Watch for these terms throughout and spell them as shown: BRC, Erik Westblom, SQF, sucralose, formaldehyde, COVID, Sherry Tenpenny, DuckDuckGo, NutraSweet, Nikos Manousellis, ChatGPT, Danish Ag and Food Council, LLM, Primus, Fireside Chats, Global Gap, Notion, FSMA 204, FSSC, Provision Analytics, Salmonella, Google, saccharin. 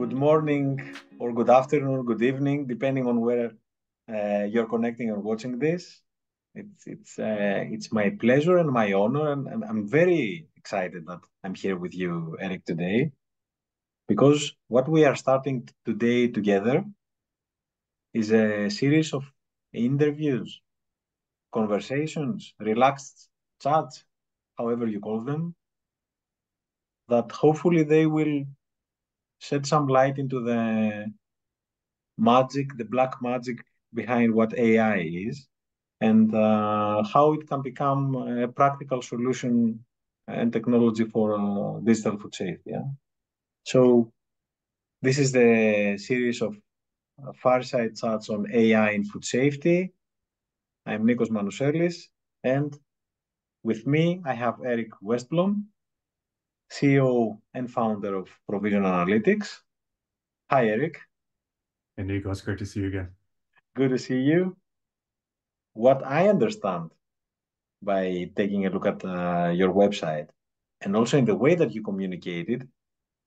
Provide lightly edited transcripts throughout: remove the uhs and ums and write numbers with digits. good morning or good afternoon or good evening, depending on where you're connecting or watching this. It's my pleasure and my honor, and I'm very excited that I'm here with you, Erik, today, because what we are starting today together is a series of interviews, conversations, relaxed chats, however you call them, that hopefully they will shed some light into the magic, the black magic behind what AI is, and how it can become a practical solution and technology for digital food safety. Yeah? So this is the series of Fireside Chats on AI in food safety. I'm Nikos Manousellis, and with me I have Erik Westblom, CEO and founder of Provision Analytics. Hi, Erik. Hey, Nikos, great to see you again. Good to see you. What I understand by taking a look at your website, and also in the way that you communicated,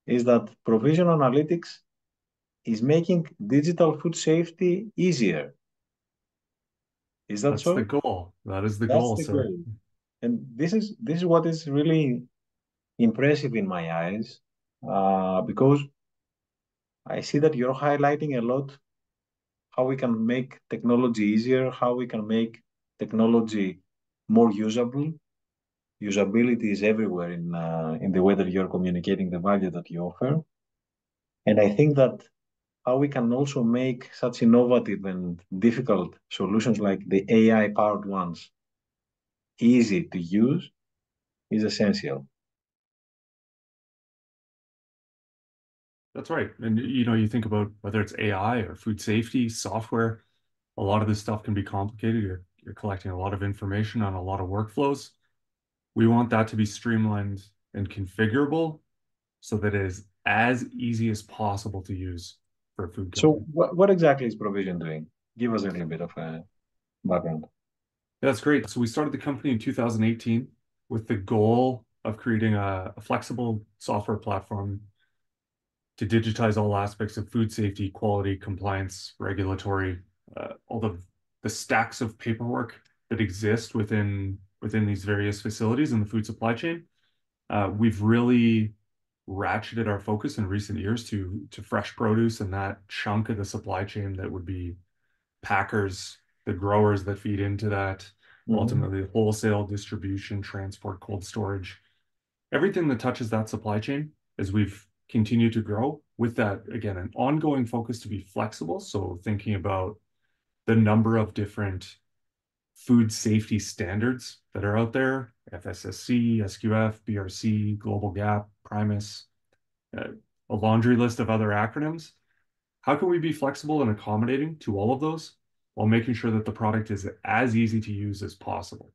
is that Provision Analytics is making digital food safety easier. Is that so? That's the goal. That is the goal, sir. And this is what is really impressive in my eyes, because I see that you're highlighting a lot how we can make technology easier, how we can make technology more usable. Usability is everywhere in the way that you're communicating the value that you offer. And I think that how we can also make such innovative and difficult solutions like the AI-powered ones easy to use is essential. That's right. And, you know, you think about whether it's AI or food safety, software, a lot of this stuff can be complicated. You're collecting a lot of information on a lot of workflows. We want that to be streamlined and configurable so that it is as easy as possible to use for food company. So what exactly is Provision doing? Give us a little bit of a background. Yeah, that's great. So we started the company in 2018 with the goal of creating a flexible software platform to digitize all aspects of food safety, quality, compliance, regulatory, all the stacks of paperwork that exist within these various facilities in the food supply chain. We've really ratcheted our focus in recent years to fresh produce and that chunk of the supply chain that would be packers, the growers that feed into that, ultimately wholesale distribution, transport, cold storage, everything that touches that supply chain. As we've continue to grow with that, again, an ongoing focus to be flexible. So thinking about the number of different food safety standards that are out there, FSSC, SQF, BRC, Global Gap, Primus, a laundry list of other acronyms. How can we be flexible and accommodating to all of those while making sure that the product is as easy to use as possible?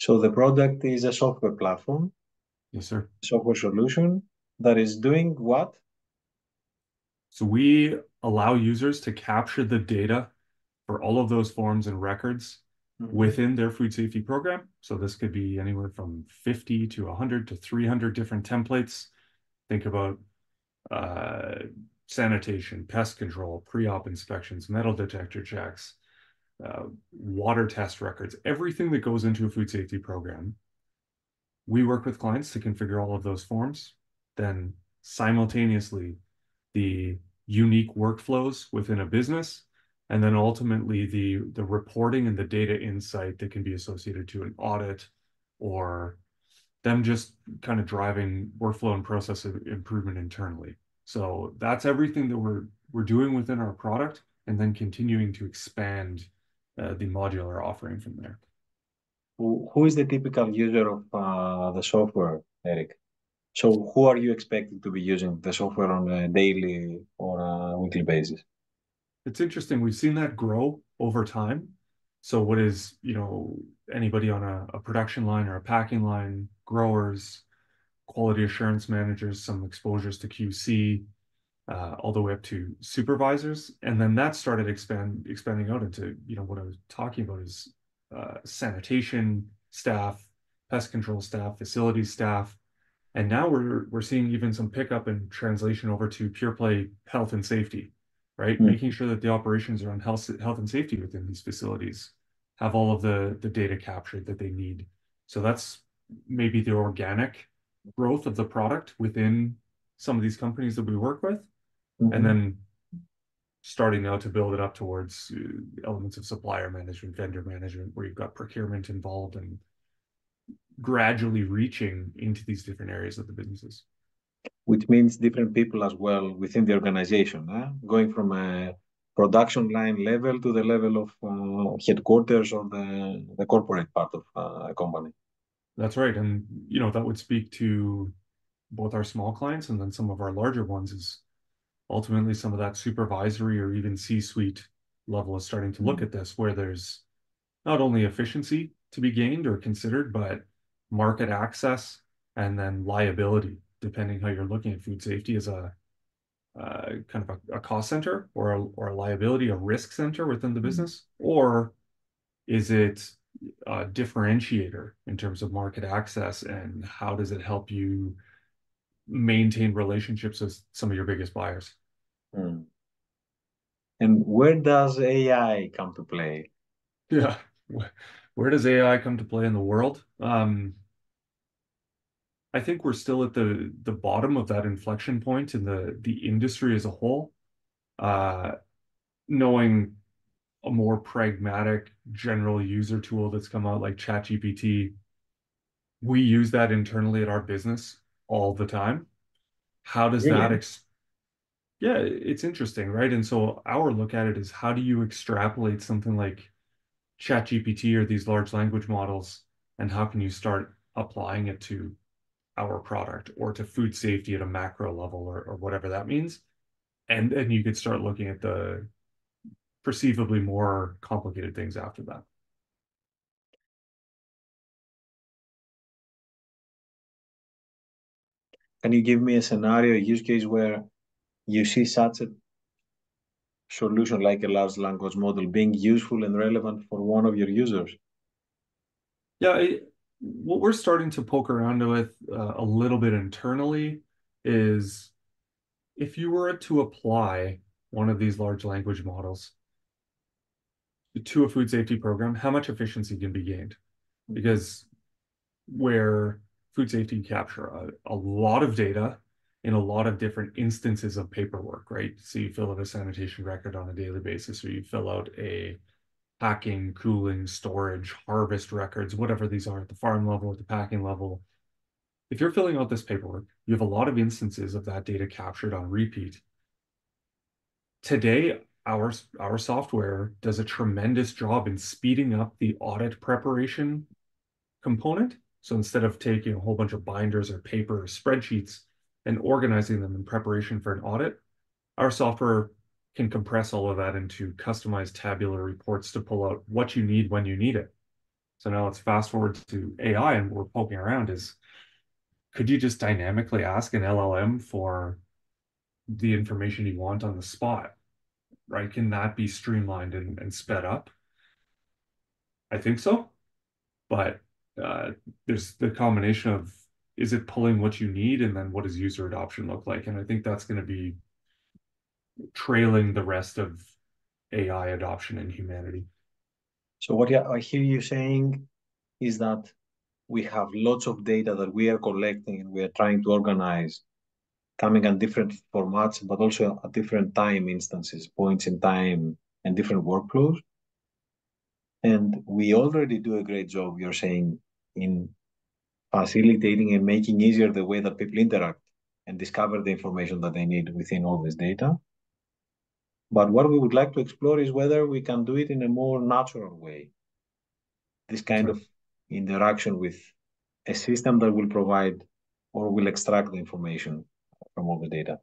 So the product is a software platform. Yes, sir. Software solution that is doing what? So we allow users to capture the data for all of those forms and records within their food safety program. So this could be anywhere from 50 to 100 to 300 different templates. Think about sanitation, pest control, pre-op inspections, metal detector checks, water test records, everything that goes into a food safety program. We work with clients to configure all of those forms. Then simultaneously, the unique workflows within a business, and then ultimately the reporting and the data insight that can be associated to an audit or them just kind of driving workflow and process improvement internally. So that's everything that we're doing within our product, and then continuing to expand the modular offering from there. Who is the typical user of the software, Erik? So who are you expecting to be using the software on a daily or a weekly basis? It's interesting. We've seen that grow over time. So what is, you know, anybody on a production line or a packing line, growers, quality assurance managers, some exposures to QC, all the way up to supervisors. And then that started expanding out into, you know, what I was talking about is sanitation staff, pest control staff, facility staff. And now we're seeing even some pickup and translation over to pure play health and safety, right? Mm-hmm. Making sure that the operations around health and safety within these facilities have all of the data captured that they need. So that's maybe the organic growth of the product within some of these companies that we work with. Mm-hmm. And then starting now to build it up towards elements of supplier management, vendor management, where you've got procurement involved and gradually reaching into these different areas of the businesses. Which means different people as well within the organization, going from a production line level to the level of headquarters or the corporate part of a company. That's right. And, you know, that would speak to both our small clients and then some of our larger ones is ultimately some of that supervisory or even C-suite level is starting to look at this, where there's not only efficiency to be gained or considered, but market access and then liability, depending how you're looking at food safety as a kind of a cost center or a liability, a risk center within the business, or is it a differentiator in terms of market access and how does it help you maintain relationships with some of your biggest buyers? Mm. And where does AI come to play? Yeah, where does AI come to play in the world? I think we're still at the bottom of that inflection point in the industry as a whole. Knowing a more pragmatic general user tool that's come out like ChatGPT, we use that internally at our business all the time. How does that yeah, it's interesting, right? And so our look at it is, how do you extrapolate something like ChatGPT or these large language models, and how can you start applying it to our product or to food safety at a macro level or whatever that means? And then you could start looking at the perceivably more complicated things after that. Can you give me a scenario, a use case where you see such a solution like a large language model being useful and relevant for one of your users? Yeah, what we're starting to poke around with a little bit internally is, if you were to apply one of these large language models to a food safety program, how much efficiency can be gained? Because where food safety can capture a lot of data in a lot of different instances of paperwork, right? So you fill out a sanitation record on a daily basis, or you fill out a packing, cooling, storage, harvest records, whatever these are at the farm level, at the packing level. If you're filling out this paperwork, you have a lot of instances of that data captured on repeat. Today, our software does a tremendous job in speeding up the audit preparation component. So instead of taking a whole bunch of binders or paper or spreadsheets and organizing them in preparation for an audit, our software can compress all of that into customized tabular reports to pull out what you need when you need it. So now let's fast forward to AI, and what we're poking around is, could you just dynamically ask an LLM for the information you want on the spot, right? Can that be streamlined and sped up? I think so, but there's the combination of, is it pulling what you need, and then what does user adoption look like? And I think that's going to be trailing the rest of AI adoption in humanity. So what I hear you saying is that we have lots of data that we are collecting and we are trying to organize, coming in different formats, but also at different time instances, points in time, and different workflows. And we already do a great job, you're saying, in facilitating and making easier the way that people interact and discover the information that they need within all this data. But what we would like to explore is whether we can do it in a more natural way. This kind of interaction with a system that will provide or will extract the information from all the data.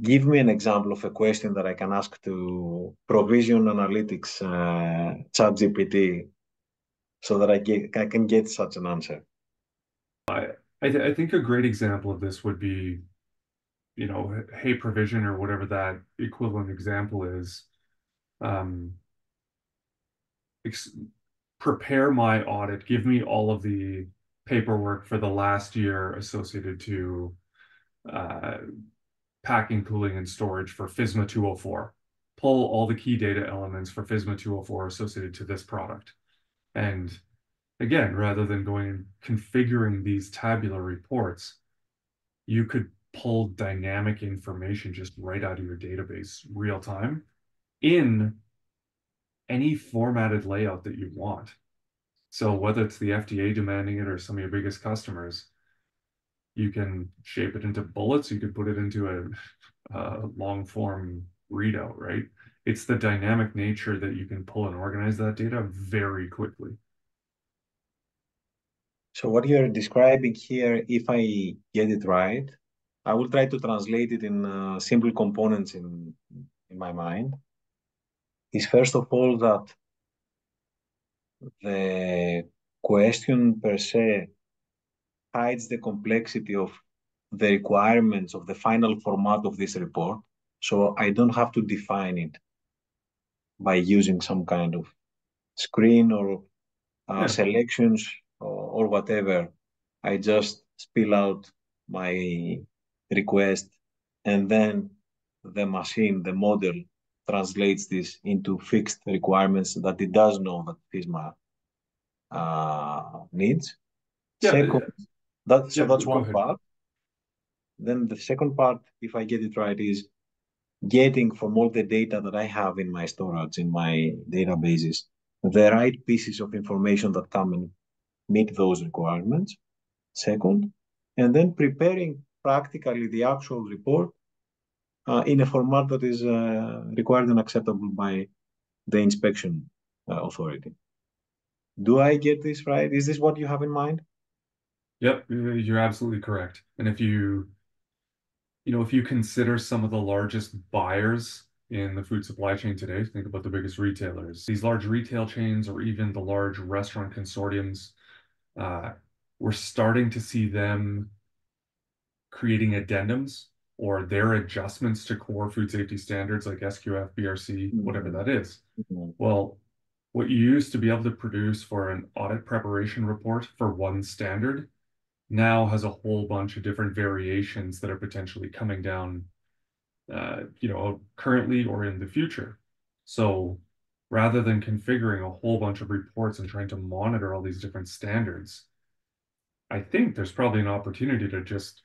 Give me an example of a question that I can ask to Provision Analytics ChatGPT so that I can get such an answer. I think a great example of this would be, you know, hey, Provision, or whatever that equivalent example is. prepare my audit, give me all of the paperwork for the last year associated to packing, cooling, and storage for FSMA 204. Pull all the key data elements for FSMA 204 associated to this product. And again, rather than going and configuring these tabular reports, you could pull dynamic information just right out of your database real time in any formatted layout that you want. So whether it's the FDA demanding it or some of your biggest customers, you can shape it into bullets. You could put it into a long form readout, right? It's the dynamic nature that you can pull and organize that data very quickly. So what you're describing here, if I get it right, I will try to translate it in simple components in my mind. Is first of all that the question per se hides the complexity of the requirements of the final format of this report. So I don't have to define it by using some kind of screen or selections or whatever. I just spill out my request, and then the machine, the model, translates this into fixed requirements that it does know that FSMA needs. Second, that's one part. Then the second part, if I get it right, is getting from all the data that I have in my storage, in my databases, the right pieces of information that come and meet those requirements. Second, and then preparing practically the actual report in a format that is required and acceptable by the inspection authority. Do I get this right? Is this what you have in mind? Yep, you're absolutely correct. And if you consider some of the largest buyers in the food supply chain today, think about the biggest retailers. These large retail chains or even the large restaurant consortiums, we're starting to see them creating addendums or their adjustments to core food safety standards like SQF, BRC, whatever that is. Well, what you used to be able to produce for an audit preparation report for one standard now has a whole bunch of different variations that are potentially coming down, currently or in the future. So rather than configuring a whole bunch of reports and trying to monitor all these different standards, I think there's probably an opportunity to just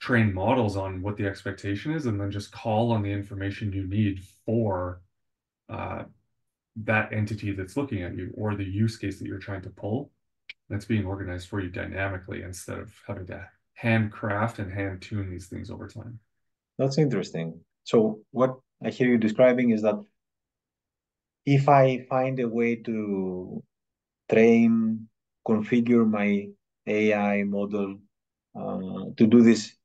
train models on what the expectation is, and then just call on the information you need for that entity that's looking at you or the use case that you're trying to pull. That's being organized for you dynamically instead of having to handcraft and hand tune these things over time. That's interesting. So what I hear you describing is that if I find a way to train, configure my AI model to do these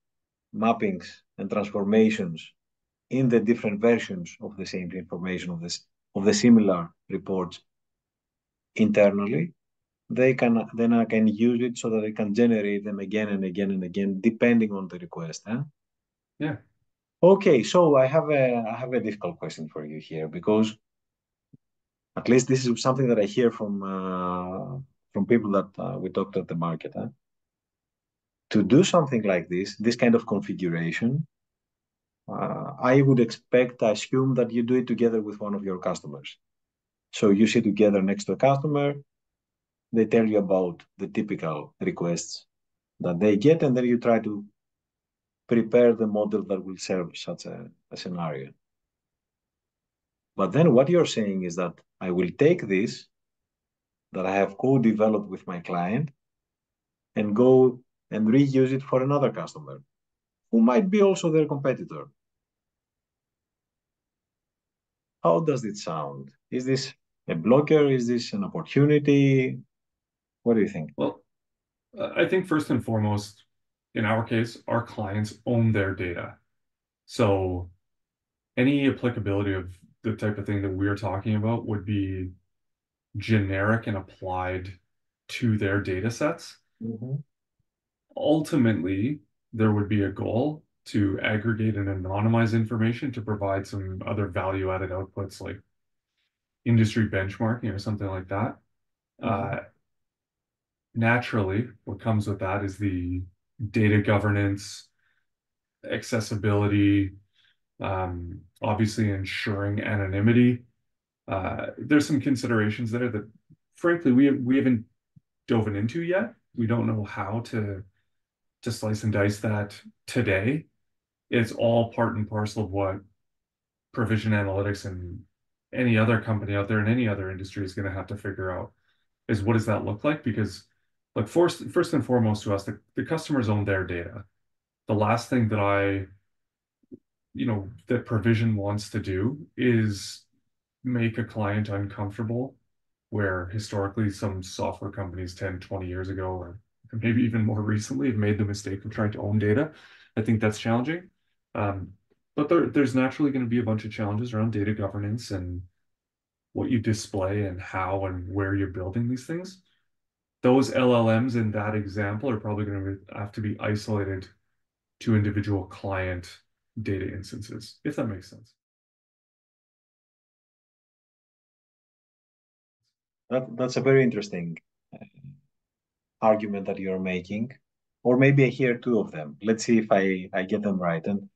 mappings and transformations in the different versions of the same information of the similar reports internally, then I can use it so that I can generate them again and again and again depending on the request. Yeah. Okay, so I have a difficult question for you here, because at least this is something that I hear from people that we talked to at the market. To do something like this kind of configuration, I would assume that you do it together with one of your customers. So you sit together next to a customer, they tell you about the typical requests that they get, and then you try to prepare the model that will serve such a scenario. But then what you're saying is that I will take this that I have co-developed with my client and go and reuse it for another customer who might be also their competitor. How does it sound? Is this a blocker? Is this an opportunity? What do you think? Well, I think first and foremost, in our case, our clients own their data. So any applicability of the type of thing that we're talking about would be generic and applied to their data sets. Mm-hmm. Ultimately, there would be a goal to aggregate and anonymize information to provide some other value-added outputs like industry benchmarking or something like that. Naturally, what comes with that is the data governance, accessibility, obviously ensuring anonymity. There's some considerations there that, frankly, we haven't dove into yet. We don't know how to slice and dice that today. It's all part and parcel of what Provision Analytics and any other company out there in any other industry is going to have to figure out, is what does that look like? Because, like, first and foremost to us, the customers own their data. The last thing that that Provision wants to do is make a client uncomfortable, where historically some software companies 10, 20 years ago, or maybe even more recently, have made the mistake of trying to own data. I think that's challenging. But there's naturally going to be a bunch of challenges around data governance and what you display and how and where you're building these things. Those LLMs in that example are probably going to have to be isolated to individual client data instances, if that makes sense. That's a very interesting argument that you're making, or maybe I hear two of them. Let's see if I get them right. And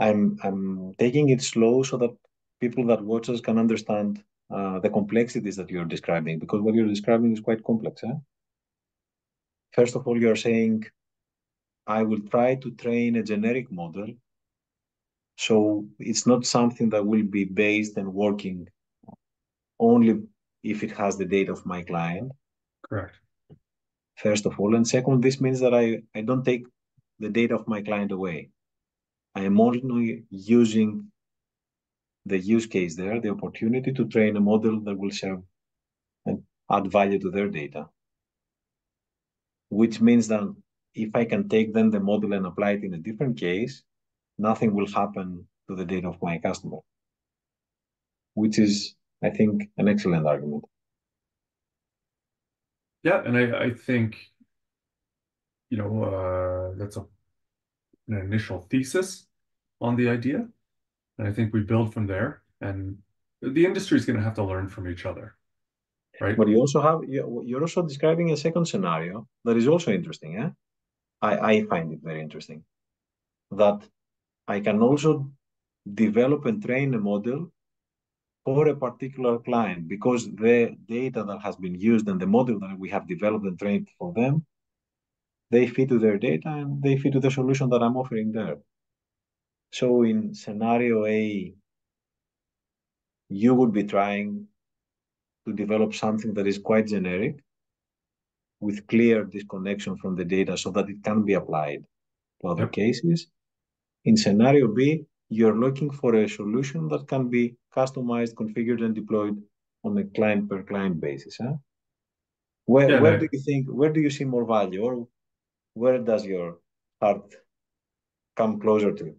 I'm taking it slow so that people that watch us can understand the complexities that you're describing, because what you're describing is quite complex. First of all, you're saying, I will try to train a generic model. So it's not something that will be based and working only if it has the data of my client. Correct. First of all. And second, this means that I don't take the data of my client away. I am only using the use case there, the opportunity to train a model that will serve and add value to their data. Which means that if I can take then the model and apply it in a different case, nothing will happen to the data of my customer. Which is, I think, an excellent argument. Yeah, and I think, that's an initial thesis on the idea. And I think we build from there. And the industry is going to have to learn from each other, right? But you're also describing a second scenario that is also interesting. I find it very interesting that I can also develop and train a model for a particular client, because the data that has been used and the model that we have developed and trained for them, they fit to their data and they fit to the solution that I'm offering there. So in scenario A, you would be trying to develop something that is quite generic with clear disconnection from the data so that it can be applied to other cases. In scenario B, you're looking for a solution that can be customized, configured, and deployed on a client-per-client basis. Where do you think, where do you see more value, or where does your heart come closer to?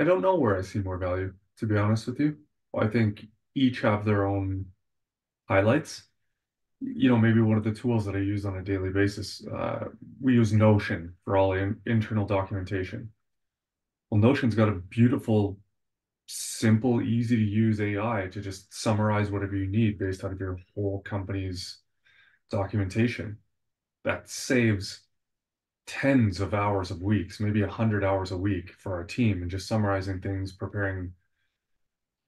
I don't know where I see more value, to be honest with you. I think each have their own highlights. Maybe one of the tools that I use on a daily basis, we use Notion for all internal documentation. Well, Notion's got a beautiful, simple, easy to use AI to just summarize whatever you need based out of your whole company's documentation. That saves tens of hours of weeks, maybe 100 hours a week for our team, and just summarizing things, preparing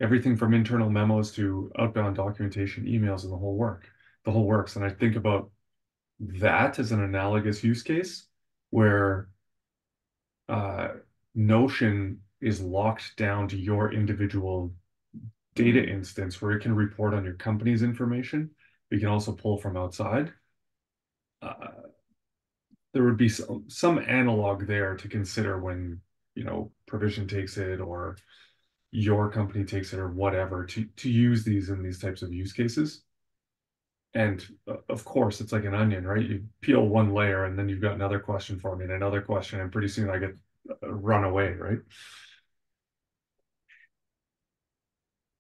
everything from internal memos to outbound documentation, emails, and the whole works. And I think about that as an analogous use case where Notion is locked down to your individual data instance, where it can report on your company's information. You can also pull from outside. There would be some analog there to consider when, Provision takes it or your company takes it or whatever, to use these in these types of use cases. And of course, it's like an onion, right? You peel one layer and then you've got another question for me and another question, and pretty soon I get run away, right?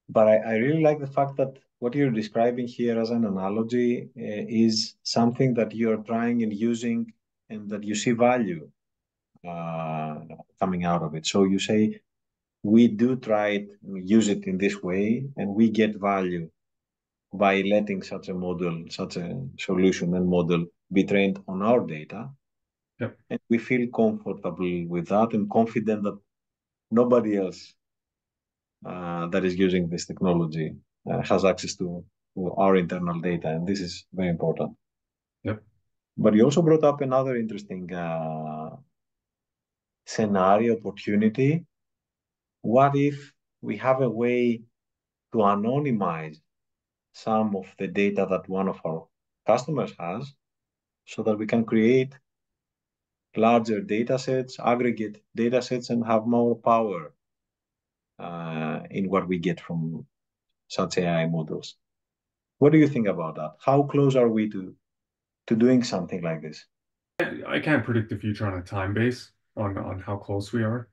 But I really like the fact that what you're describing here as an analogy is something that you're trying and using, and that you see value coming out of it. So you say, we do try it, we use it in this way, and we get value by letting such a model, such a solution and model be trained on our data. Yep. And we feel comfortable with that and confident that nobody else that is using this technology has access to our internal data. And this is very important. Yep. But you also brought up another interesting scenario, opportunity. What if we have a way to anonymize some of the data that one of our customers has so that we can create larger data sets, aggregate data sets, and have more power in what we get from such AI models? What do you think about that? How close are we to doing something like this? I can't predict the future on a time base on how close we are.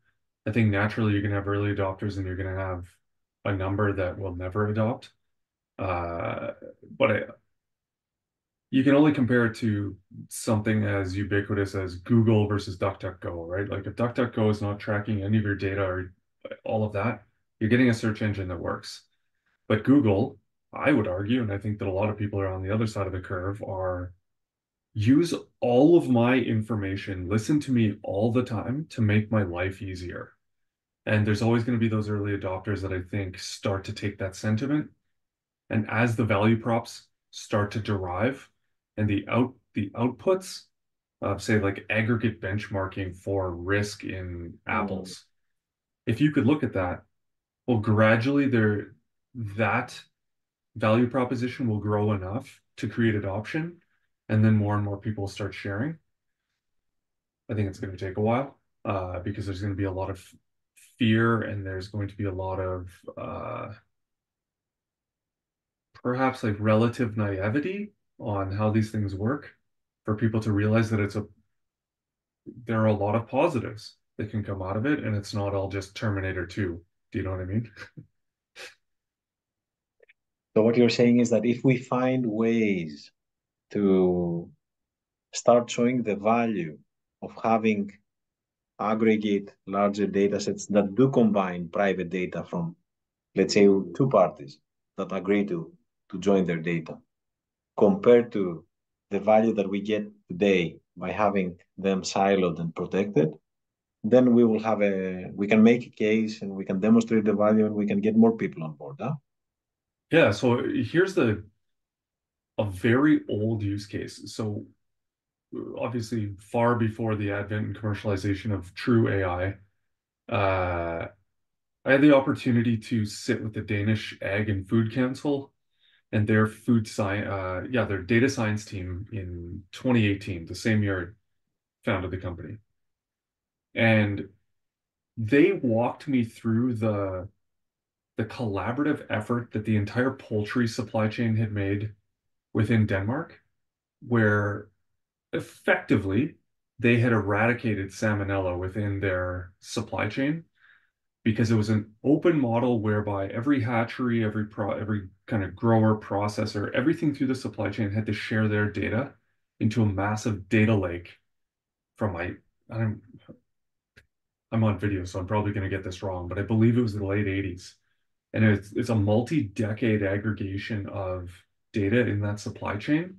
I think naturally you're going to have early adopters and you're going to have a number that will never adopt. But you can only compare it to something as ubiquitous as Google versus DuckDuckGo, right? Like if DuckDuckGo is not tracking any of your data or all of that, you're getting a search engine that works. But Google, I would argue, and I think that a lot of people are on the other side of the curve, are use all of my information, listen to me all the time to make my life easier. And there's always going to be those early adopters that I think start to take that sentiment. And as the value props start to derive and the outputs of, say, like aggregate benchmarking for risk in apples, if you could look at that, well, gradually that value proposition will grow enough to create adoption. And then more and more people start sharing. I think it's going to take a while because there's going to be a lot of fear and there's going to be a lot of perhaps like relative naivety on how these things work for people to realize that there are a lot of positives that can come out of it and it's not all just Terminator 2. Do you know what I mean? So what you're saying is that if we find ways to start showing the value of having aggregate larger data sets that do combine private data from, let's say, two parties that agree to join their data, compared to the value that we get today by having them siloed and protected, then we will have we can make a case and we can demonstrate the value and we can get more people on board, huh? Yeah, so here's a very old use case. So obviously far before the advent and commercialization of true AI, I had the opportunity to sit with the Danish Ag and Food Council and their their data science team in 2018, the same year I founded the company. And they walked me through the collaborative effort that the entire poultry supply chain had made within Denmark, where effectively they had eradicated Salmonella within their supply chain because it was an open model whereby every hatchery, every kind of grower, processor, everything through the supply chain had to share their data into a massive data lake from I'm on video, so I'm probably going to get this wrong, but I believe it was the late 80s. And it's a multi-decade aggregation of data in that supply chain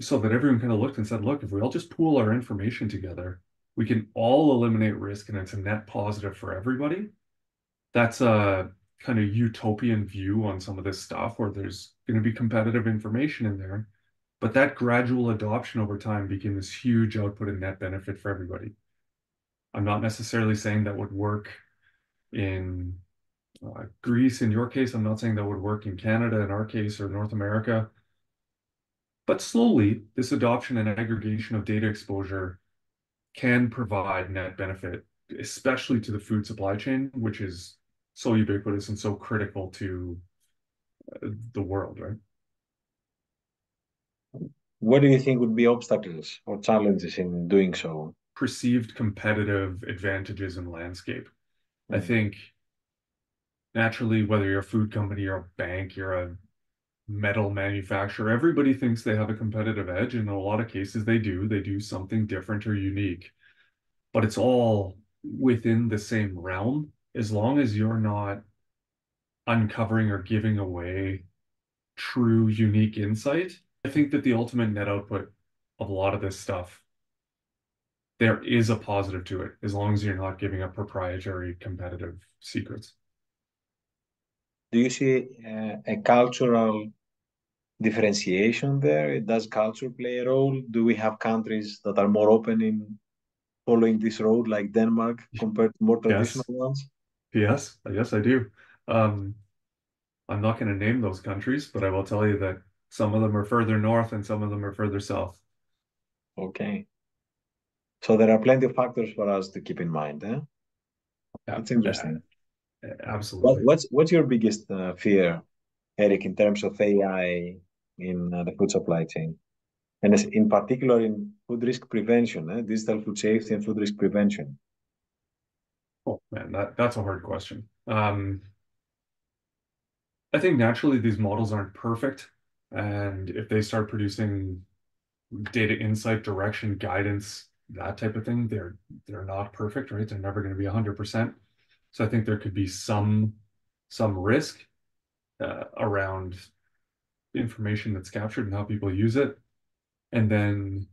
so that everyone kind of looked and said, look, if we all just pool our information together, we can all eliminate risk and it's a net positive for everybody. That's a kind of utopian view on some of this stuff where there's going to be competitive information in there, but that gradual adoption over time became this huge output and net benefit for everybody. I'm not necessarily saying that would work in Greece, in your case. I'm not saying that would work in Canada, in our case, or North America. But slowly, this adoption and aggregation of data exposure can provide net benefit, especially to the food supply chain, which is so ubiquitous and so critical to the world, right? What do you think would be obstacles or challenges in doing so? Perceived competitive advantages in landscape. Mm-hmm. I think naturally, whether you're a food company, you're a bank, you're a metal manufacturer, everybody thinks they have a competitive edge. And in a lot of cases, they do. They do something different or unique. But it's all within the same realm as long as you're not uncovering or giving away true, unique insight. I think that the ultimate net output of a lot of this stuff, there is a positive to it, as long as you're not giving up proprietary competitive secrets. Do you see a cultural differentiation there? Does culture play a role? Do we have countries that are more open in following this road, like Denmark, compared to more traditional ones? Yes, yes, I do. I'm not going to name those countries, but I will tell you that some of them are further north and some of them are further south. Okay. So there are plenty of factors for us to keep in mind. Eh? That's interesting. Yeah, absolutely. What's your biggest fear, Erik, in terms of AI in the food supply chain? And in particular in food risk prevention, digital food safety and food risk prevention. Oh, man, that's a hard question. I think naturally these models aren't perfect. And if they start producing data insight, direction, guidance, that type of thing, they're not perfect, right? They're never going to be 100%. So I think there could be some risk around information that's captured and how people use it. And then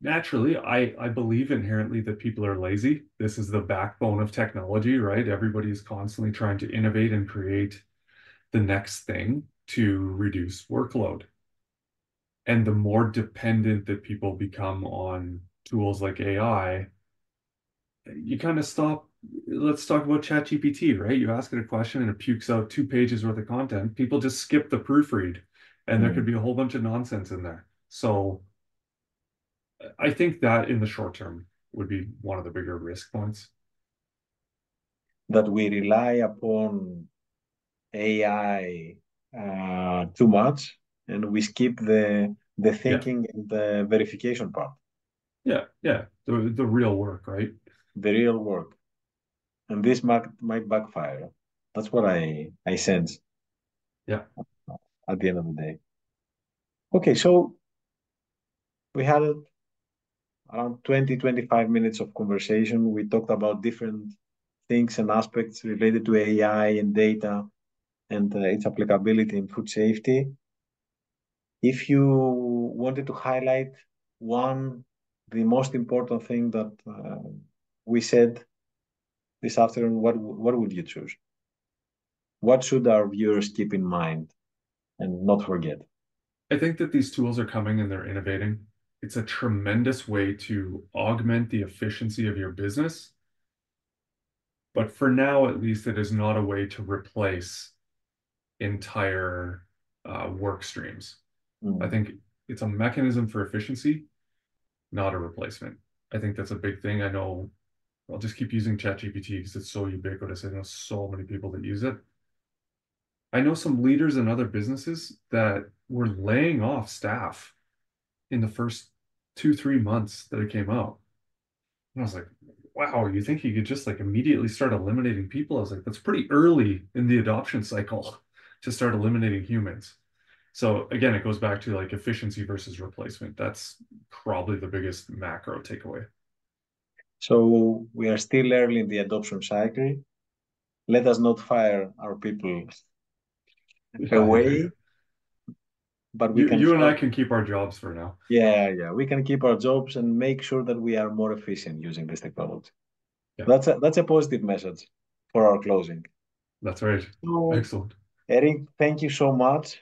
naturally, I believe inherently that people are lazy. This is the backbone of technology, right? Everybody is constantly trying to innovate and create the next thing to reduce workload. And the more dependent that people become on tools like AI, you kind of stop. Let's talk about ChatGPT, right? You ask it a question and it pukes out 2 pages worth of content. People just skip the proofread, and there could be a whole bunch of nonsense in there. So I think that in the short term would be one of the bigger risk points. That we rely upon AI too much, and we skip the thinking and the verification part. Yeah, the real work, right? The real work. And this might backfire. That's what I sense. Yeah. At the end of the day. Okay, so we had around 20, 25 minutes of conversation. We talked about different things and aspects related to AI and data and its applicability in food safety. If you wanted to highlight the most important thing that we said this afternoon, what would you choose? What should our viewers keep in mind and not forget? I think that these tools are coming and they're innovating. It's a tremendous way to augment the efficiency of your business. But for now, at least, it is not a way to replace entire work streams. I think it's a mechanism for efficiency, not a replacement. I think that's a big thing. I know I'll just keep using ChatGPT because it's so ubiquitous. I know so many people that use it. I know some leaders in other businesses that were laying off staff in the first 2-3 months that it came out. And I was like, wow, you think you could just like immediately start eliminating people? I was like, that's pretty early in the adoption cycle to start eliminating humans. So again, it goes back to like efficiency versus replacement. That's probably the biggest macro takeaway. So we are still early in the adoption cycle. Let us not fire our people away. But you and I can keep our jobs for now. Yeah. We can keep our jobs and make sure that we are more efficient using this technology. Yeah. That's a positive message for our closing. That's right. So, excellent. Erik, thank you so much.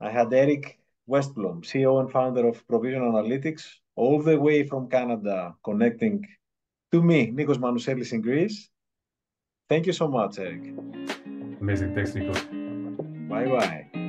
I had Erik Westblom, CEO and founder of Provision Analytics, all the way from Canada, connecting to me, Nikos Manousellis in Greece. Thank you so much, Erik. Amazing. Thanks, Nikos. Bye-bye.